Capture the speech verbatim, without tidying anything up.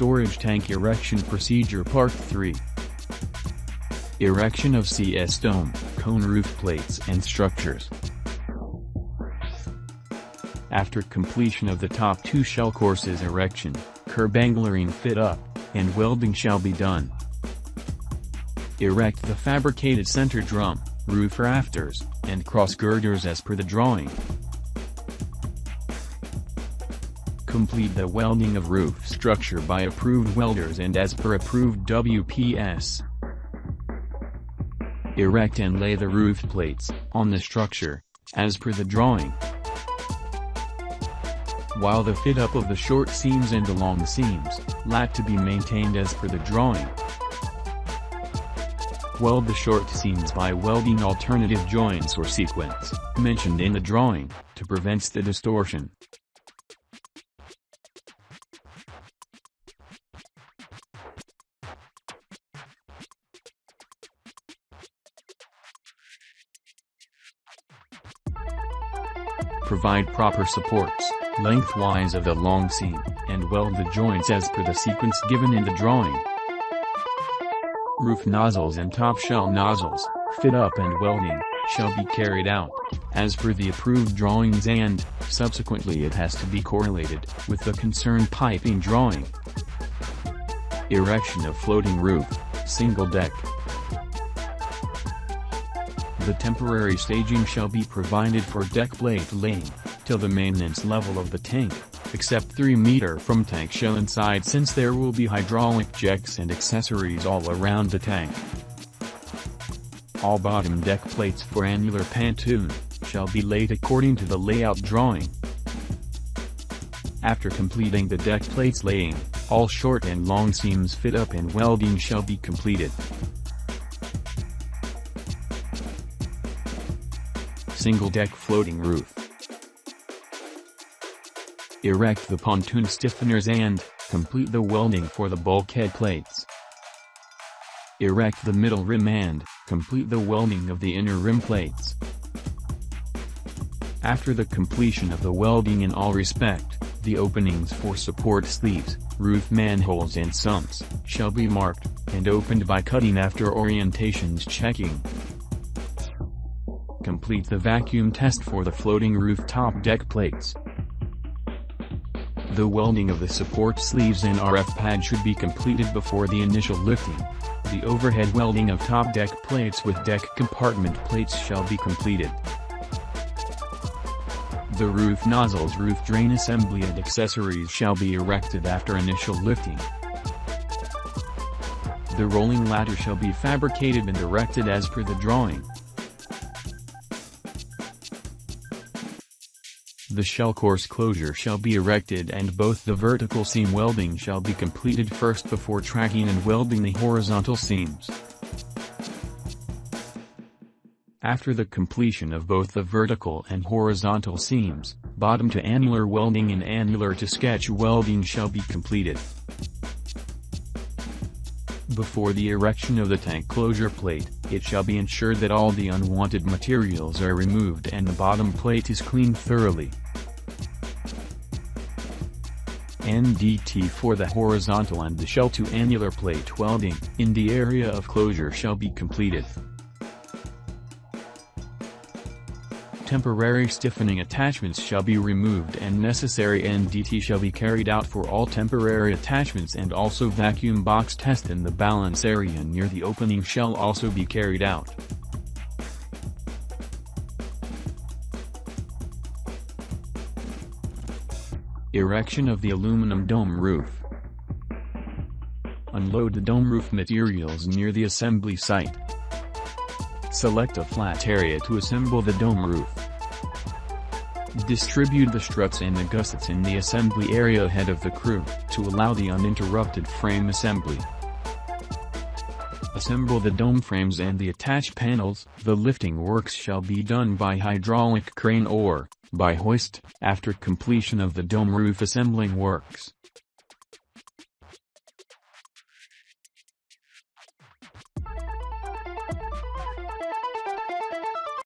Storage Tank Erection Procedure Part three. Erection of C S dome, cone roof plates and structures. After completion of the top two shell courses, erection, curb angling fit up, and welding shall be done. Erect the fabricated center drum, roof rafters, and cross girders as per the drawing. Complete the welding of roof structure by approved welders and as per approved W P S. Erect and lay the roof plates on the structure, as per the drawing. While the fit up of the short seams and the long seams, lat to be maintained as per the drawing. Weld the short seams by welding alternative joints or sequence, mentioned in the drawing, to prevent the distortion. Provide proper supports, lengthwise of the long seam, and weld the joints as per the sequence given in the drawing. Roof nozzles and top shell nozzles, fit up and welding, shall be carried out, as per the approved drawings and, subsequently it has to be correlated, with the concerned piping drawing. Erection of floating roof, single deck. The temporary staging shall be provided for deck plate laying, till the maintenance level of the tank, except three meters from tank shell inside, since there will be hydraulic jacks and accessories all around the tank. All bottom deck plates for annular pontoon, shall be laid according to the layout drawing. After completing the deck plates laying, all short and long seams fit up and welding shall be completed. Single deck floating roof. Erect the pontoon stiffeners and complete the welding for the bulkhead plates. Erect the middle rim and complete the welding of the inner rim plates. After the completion of the welding in all respect, the openings for support sleeves, roof manholes and sumps shall be marked and opened by cutting after orientations checking. Complete the vacuum test for the floating rooftop deck plates. The welding of the support sleeves and R F pad should be completed before the initial lifting. The overhead welding of top deck plates with deck compartment plates shall be completed. The roof nozzles, roof drain assembly and accessories shall be erected after initial lifting. The rolling ladder shall be fabricated and erected as per the drawing. The shell course closure shall be erected and both the vertical seam welding shall be completed first before tracking and welding the horizontal seams. After the completion of both the vertical and horizontal seams, bottom to annular welding and annular to sketch welding shall be completed. Before the erection of the tank closure plate, it shall be ensured that all the unwanted materials are removed and the bottom plate is cleaned thoroughly. N D T for the horizontal and the shell to annular plate welding in the area of closure shall be completed. Temporary stiffening attachments shall be removed and necessary N D T shall be carried out for all temporary attachments, and also vacuum box test in the balance area near the opening shall also be carried out. Erection of the aluminum dome roof. Unload the dome roof materials near the assembly site. Select a flat area to assemble the dome roof. Distribute the struts and the gussets in the assembly area ahead of the crew, to allow the uninterrupted frame assembly. Assemble the dome frames and the attached panels. The lifting works shall be done by hydraulic crane or by hoist, after completion of the dome roof assembling works.